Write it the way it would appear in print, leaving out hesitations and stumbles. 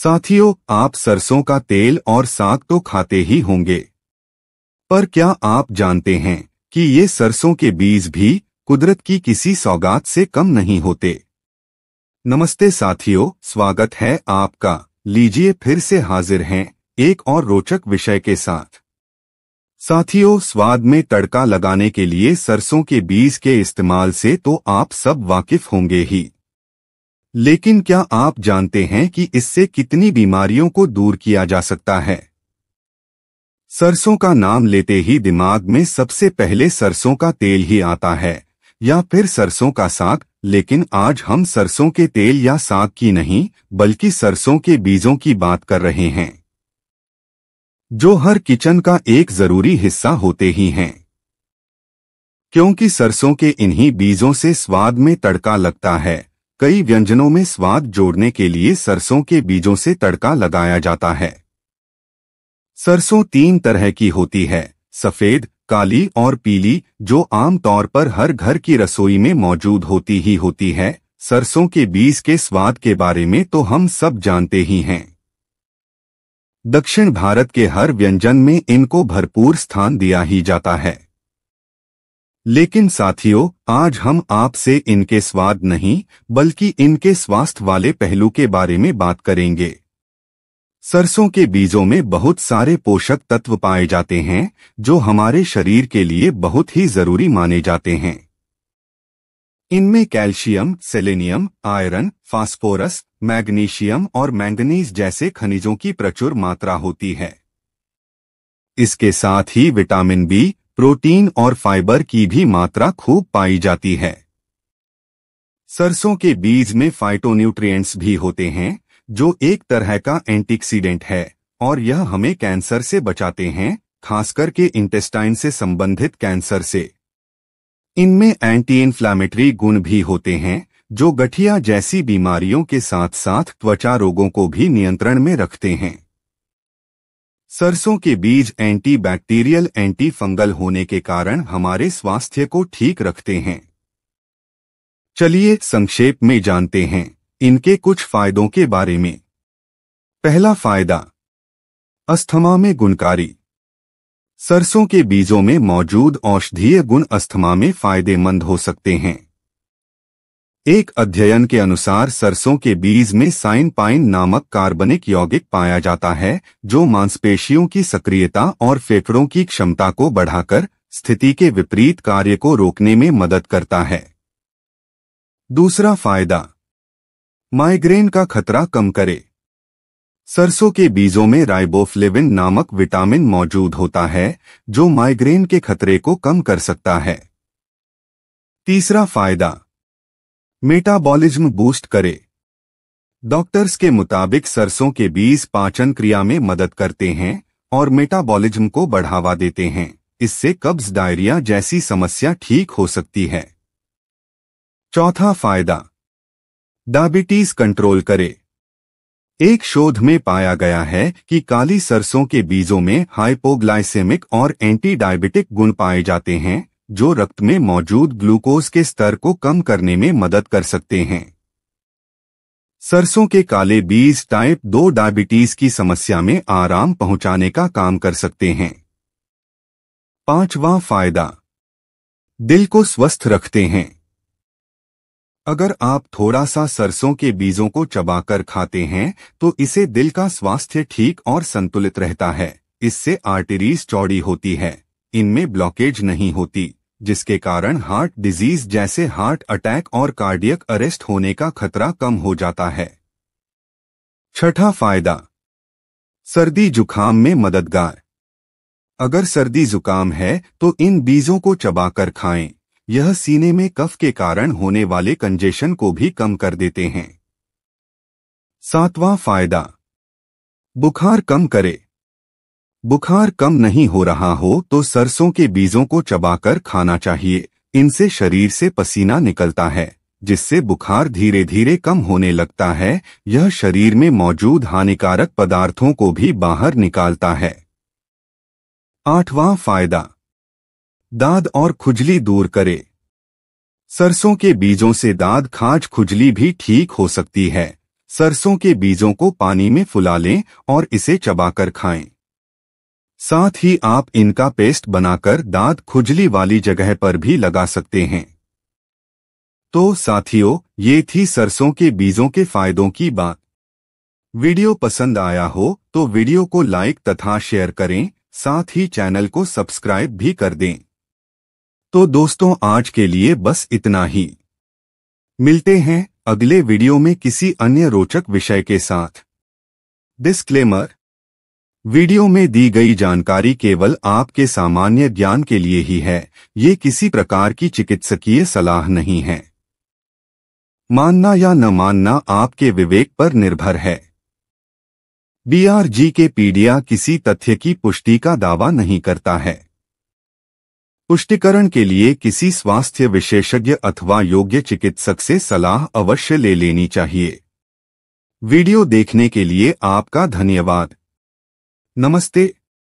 साथियों, आप सरसों का तेल और साग तो खाते ही होंगे, पर क्या आप जानते हैं कि ये सरसों के बीज भी कुदरत की किसी सौगात से कम नहीं होते। नमस्ते साथियों, स्वागत है आपका। लीजिए फिर से हाजिर हैं एक और रोचक विषय के साथ। साथियों, स्वाद में तड़का लगाने के लिए सरसों के बीज के इस्तेमाल से तो आप सब वाकिफ होंगे ही, लेकिन क्या आप जानते हैं कि इससे कितनी बीमारियों को दूर किया जा सकता है। सरसों का नाम लेते ही दिमाग में सबसे पहले सरसों का तेल ही आता है या फिर सरसों का साग, लेकिन आज हम सरसों के तेल या साग की नहीं बल्कि सरसों के बीजों की बात कर रहे हैं, जो हर किचन का एक जरूरी हिस्सा होते ही हैं, क्योंकि सरसों के इन्हीं बीजों से स्वाद में तड़का लगता है। कई व्यंजनों में स्वाद जोड़ने के लिए सरसों के बीजों से तड़का लगाया जाता है। सरसों 3 तरह की होती है, सफेद, काली और पीली, जो आमतौर पर हर घर की रसोई में मौजूद होती ही होती है। सरसों के बीज के स्वाद के बारे में तो हम सब जानते ही हैं। दक्षिण भारत के हर व्यंजन में इनको भरपूर स्थान दिया ही जाता है, लेकिन साथियों, आज हम आपसे इनके स्वाद नहीं बल्कि इनके स्वास्थ्य वाले पहलू के बारे में बात करेंगे। सरसों के बीजों में बहुत सारे पोषक तत्व पाए जाते हैं जो हमारे शरीर के लिए बहुत ही जरूरी माने जाते हैं। इनमें calcium, selenium, iron, phosphorus, magnesium और मैंगनीज जैसे खनिजों की प्रचुर मात्रा होती है। इसके साथ ही विटामिन बी, प्रोटीन और फाइबर की भी मात्रा खूब पाई जाती है। सरसों के बीज में फाइटोन्यूट्रिएंट्स भी होते हैं जो एक तरह का एंटीऑक्सीडेंट है और यह हमें कैंसर से बचाते हैं, खासकर के इंटेस्टाइन से संबंधित कैंसर से। इनमें एंटी इन्फ्लामेटरी गुण भी होते हैं जो गठिया जैसी बीमारियों के साथ साथ त्वचा रोगों को भी नियंत्रण में रखते हैं। सरसों के बीज एंटी बैक्टीरियल, एंटी फंगल होने के कारण हमारे स्वास्थ्य को ठीक रखते हैं। चलिए संक्षेप में जानते हैं इनके कुछ फायदों के बारे में। पहला फायदा, अस्थमा में गुणकारी। सरसों के बीजों में मौजूद औषधीय गुण अस्थमा में फायदेमंद हो सकते हैं। एक अध्ययन के अनुसार सरसों के बीज में साइनपाइन नामक कार्बनिक यौगिक पाया जाता है जो मांसपेशियों की सक्रियता और फेफड़ों की क्षमता को बढ़ाकर स्थिति के विपरीत कार्य को रोकने में मदद करता है। दूसरा फायदा, माइग्रेन का खतरा कम करे। सरसों के बीजों में राइबोफ्लेविन नामक विटामिन मौजूद होता है जो माइग्रेन के खतरे को कम कर सकता है। तीसरा फायदा, मेटाबॉलिज्म बूस्ट करे। डॉक्टर्स के मुताबिक सरसों के बीज पाचन क्रिया में मदद करते हैं और मेटाबॉलिज्म को बढ़ावा देते हैं। इससे कब्ज, डायरिया जैसी समस्या ठीक हो सकती है। चौथा फायदा, डायबिटीज कंट्रोल करे। एक शोध में पाया गया है कि काली सरसों के बीजों में हाइपोग्लाइसेमिक और एंटी डायबिटिक गुण पाए जाते हैं जो रक्त में मौजूद ग्लूकोज के स्तर को कम करने में मदद कर सकते हैं। सरसों के काले बीज टाइप 2 डायबिटीज की समस्या में आराम पहुंचाने का काम कर सकते हैं। पांचवा फायदा, दिल को स्वस्थ रखते हैं। अगर आप थोड़ा सा सरसों के बीजों को चबाकर खाते हैं तो इससे दिल का स्वास्थ्य ठीक और संतुलित रहता है। इससे आर्टरीज चौड़ी होती है, इनमें ब्लॉकेज नहीं होती, जिसके कारण हार्ट डिजीज जैसे हार्ट अटैक और कार्डियक अरेस्ट होने का खतरा कम हो जाता है। छठा फायदा, सर्दी जुकाम में मददगार। अगर सर्दी जुकाम है तो इन बीजों को चबाकर खाएं। यह सीने में कफ के कारण होने वाले कंजेशन को भी कम कर देते हैं। सातवां फायदा, बुखार कम करे। बुखार कम नहीं हो रहा हो तो सरसों के बीजों को चबाकर खाना चाहिए। इनसे शरीर से पसीना निकलता है जिससे बुखार धीरे धीरे कम होने लगता है। यह शरीर में मौजूद हानिकारक पदार्थों को भी बाहर निकालता है। आठवां फायदा, दाद और खुजली दूर करे। सरसों के बीजों से दाद, खाज, खुजली भी ठीक हो सकती है। सरसों के बीजों को पानी में फुला लें और इसे चबाकर खाएं। साथ ही आप इनका पेस्ट बनाकर दांत खुजली वाली जगह पर भी लगा सकते हैं। तो साथियों, ये थी सरसों के बीजों के फायदों की बात। वीडियो पसंद आया हो तो वीडियो को लाइक तथा शेयर करें, साथ ही चैनल को सब्सक्राइब भी कर दें। तो दोस्तों, आज के लिए बस इतना ही। मिलते हैं अगले वीडियो में किसी अन्य रोचक विषय के साथ। डिस्क्लेमर: वीडियो में दी गई जानकारी केवल आपके सामान्य ज्ञान के लिए ही है, ये किसी प्रकार की चिकित्सकीय सलाह नहीं है। मानना या न मानना आपके विवेक पर निर्भर है। बीआर जीके पीडिया किसी तथ्य की पुष्टि का दावा नहीं करता है। पुष्टिकरण के लिए किसी स्वास्थ्य विशेषज्ञ अथवा योग्य चिकित्सक से सलाह अवश्य ले लेनी चाहिए। वीडियो देखने के लिए आपका धन्यवाद। नमस्ते।